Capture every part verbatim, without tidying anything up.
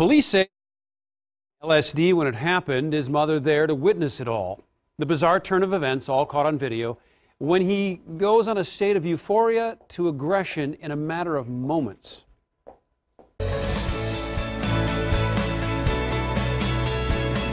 Police say L S D when it happened, his mother there to witness it all. The bizarre turn of events, all caught on video, when he goes on a state of euphoria to aggression in a matter of moments.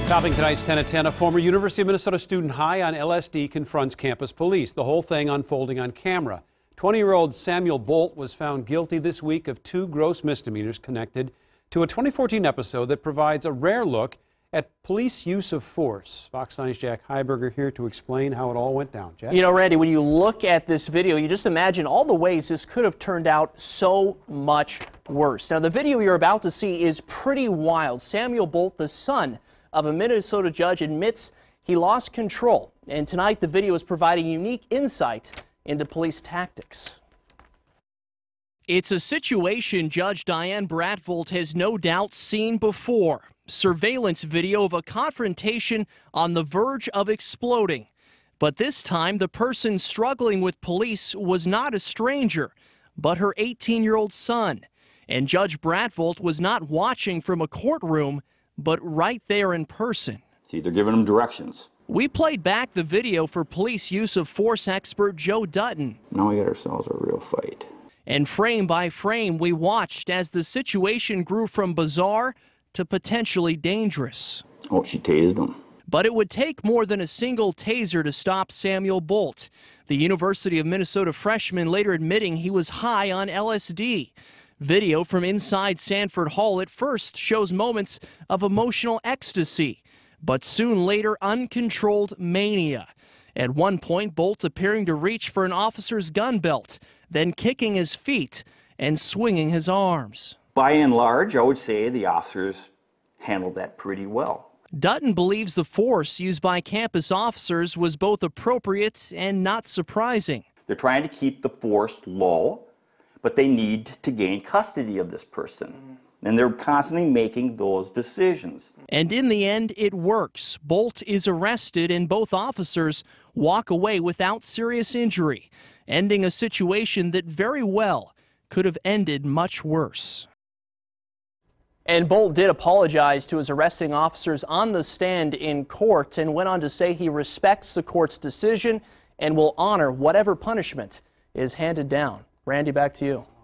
Topping tonight's ten at ten, a former University of Minnesota student high on L S D confronts campus police, the whole thing unfolding on camera. twenty-year-old Samuel Bolt was found guilty this week of two gross misdemeanors connected to a twenty fourteen episode that provides a rare look at police use of force. Fox nine's Jack Heiberger here to explain how it all went down. Jack? You know, Randy, when you look at this video, you just imagine all the ways this could have turned out so much worse. Now, the video you're about to see is pretty wild. Samuel Bolt, the son of a Minnesota judge, admits he lost control. And tonight, the video is providing unique insight into police tactics. It's a situation Judge Diane Bratvolt has no doubt seen before. Surveillance video of a confrontation on the verge of exploding. But this time, the person struggling with police was not a stranger, but her eighteen-year-old son. And Judge Bratvolt was not watching from a courtroom, but right there in person. See, they're giving him directions. We played back the video for police use of force expert Joe Dutton. Now we got ourselves a real fight. And frame by frame, we watched as the situation grew from bizarre to potentially dangerous. Oh, she tased him. But it would take more than a single taser to stop Samuel Bolt, the University of Minnesota freshman later admitting he was high on L S D. Video from inside Sanford Hall at first shows moments of emotional ecstasy, but soon later uncontrolled mania. At one point, Bolt appearing to reach for an officer's gun belt, then kicking his feet and swinging his arms. By and large, I would say the officers handled that pretty well. Dutton believes the force used by campus officers was both appropriate and not surprising. They're trying to keep the force low, but they need to gain custody of this person. And they're constantly making those decisions. And in the end, it works. Bolt is arrested and both officers walk away without serious injury, ending a situation that very well could have ended much worse. And Bolt did apologize to his arresting officers on the stand in court and went on to say he respects the court's decision and will honor whatever punishment is handed down. Randy, back to you.